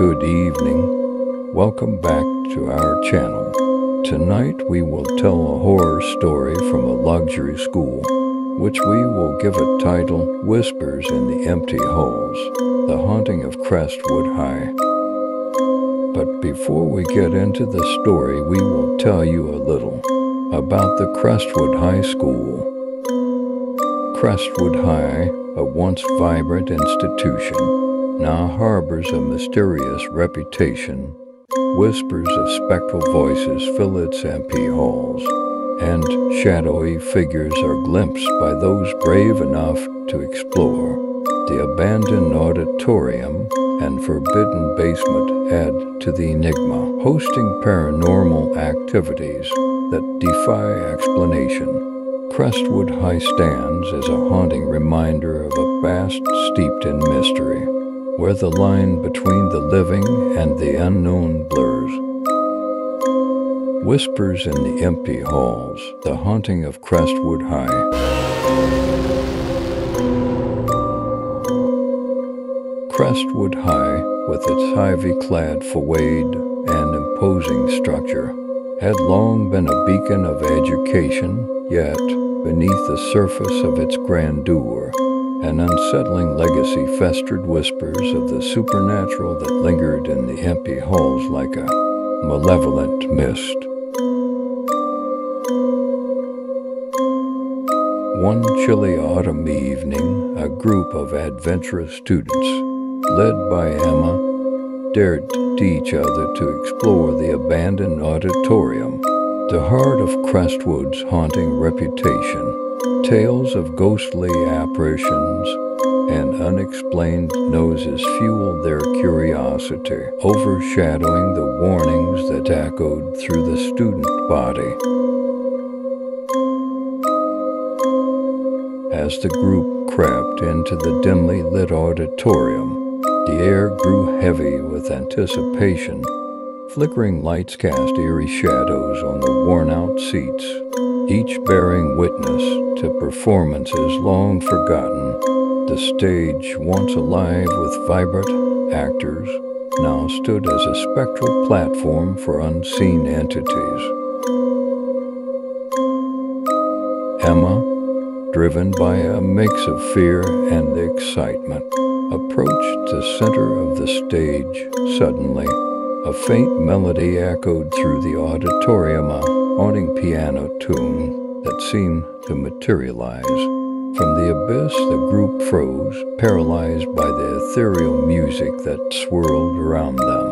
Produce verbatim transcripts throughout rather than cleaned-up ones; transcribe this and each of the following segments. Good evening. Welcome back to our channel. Tonight we will tell a horror story from a luxury school, which we will give a title, Whispers in the Empty Halls, The Haunting of Crestwood High. But before we get into the story, we will tell you a little about the Crestwood High School. Crestwood High, a once vibrant institution, now harbors a mysterious reputation. Whispers of spectral voices fill its empty halls, and shadowy figures are glimpsed by those brave enough to explore. The abandoned auditorium and forbidden basement add to the enigma, hosting paranormal activities that defy explanation. Crestwood High stands as a haunting reminder of a past steeped in mystery, where the line between the living and the unknown blurs. Whispers in the Empty Halls, The Haunting of Crestwood High. Crestwood High, with its ivy-clad facade and imposing structure, had long been a beacon of education. Yet, beneath the surface of its grandeur, an unsettling legacy festered. Whispers of the supernatural that lingered in the empty halls like a malevolent mist. One chilly autumn evening, a group of adventurous students, led by Emma, dared each other to explore the abandoned auditorium, the heart of Crestwood's haunting reputation. Tales of ghostly apparitions and unexplained noises fueled their curiosity, overshadowing the warnings that echoed through the student body. As the group crept into the dimly lit auditorium, the air grew heavy with anticipation. Flickering lights cast eerie shadows on the worn-out seats, each bearing witness to performances long forgotten. The stage, once alive with vibrant actors, now stood as a spectral platform for unseen entities. Emma, driven by a mix of fear and excitement, approached the center of the stage. Suddenly, a faint melody echoed through the auditorium, a haunting piano tune that seemed to materialize. From the abyss, the group froze, paralyzed by the ethereal music that swirled around them.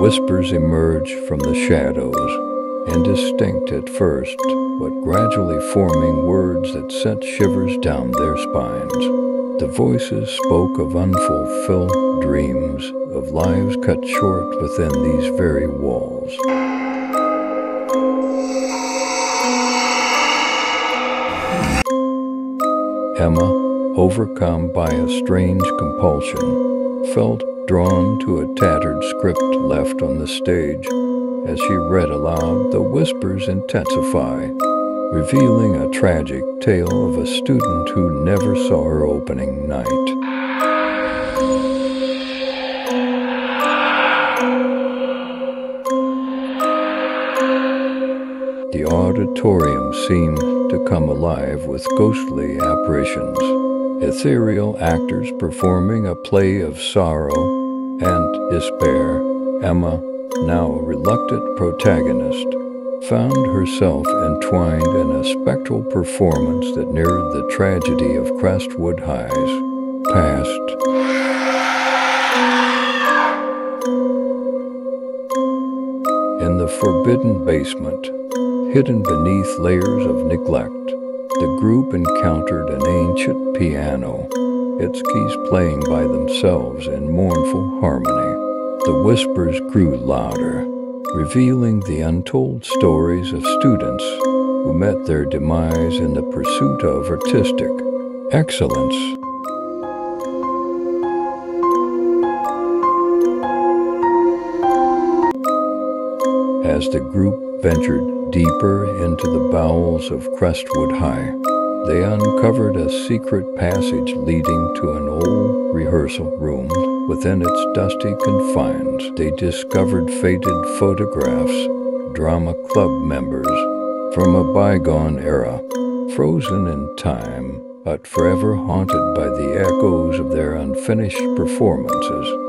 Whispers emerged from the shadows, indistinct at first, but gradually forming words that sent shivers down their spines. The voices spoke of unfulfilled dreams, of lives cut short within these very walls. Emma, overcome by a strange compulsion, felt drawn to a tattered script left on the stage. As she read aloud, the whispers intensify, revealing a tragic tale of a student who never saw her opening night. The auditorium seemed to come alive with ghostly apparitions, ethereal actors performing a play of sorrow and despair. Emma, now a reluctant protagonist, found herself entwined in a spectral performance that mirrored the tragedy of Crestwood High's past. In the forbidden basement, hidden beneath layers of neglect, the group encountered an ancient piano, its keys playing by themselves in mournful harmony. The whispers grew louder, revealing the untold stories of students who met their demise in the pursuit of artistic excellence. As the group ventured deeper into the bowels of Crestwood High, they uncovered a secret passage leading to an old rehearsal room. Within its dusty confines, they discovered faded photographs, drama club members from a bygone era, frozen in time, but forever haunted by the echoes of their unfinished performances.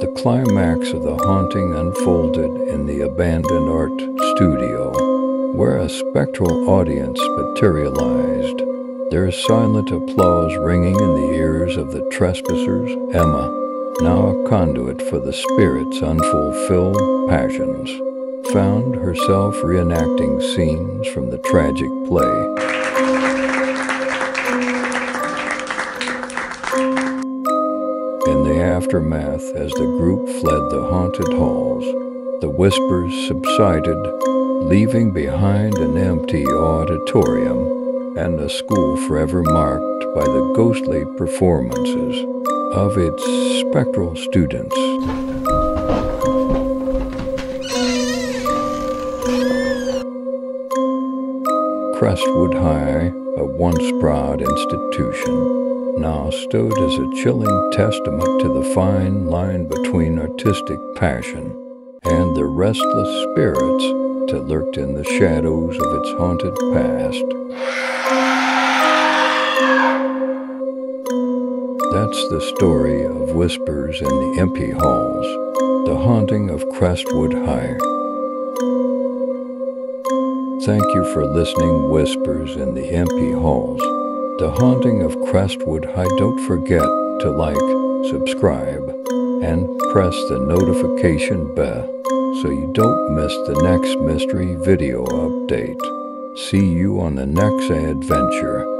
The climax of the haunting unfolded in the abandoned art studio, where a spectral audience materialized, their silent applause ringing in the ears of the trespassers. Emma, now a conduit for the spirit's unfulfilled passions, found herself reenacting scenes from the tragic play. In the aftermath, as the group fled the haunted halls, the whispers subsided, leaving behind an empty auditorium and a school forever marked by the ghostly performances of its spectral students. Crestwood High, a once proud institution, now stood as a chilling testament to the fine line between artistic passion and the restless spirits that lurked in the shadows of its haunted past. That's the story of Whispers in the Empty Halls, the haunting of Crestwood High. Thank you for listening, Whispers in the Empty Halls, the haunting of Crestwood High. Don't forget to like, subscribe, and press the notification bell so you don't miss the next mystery video update. See you on the next adventure.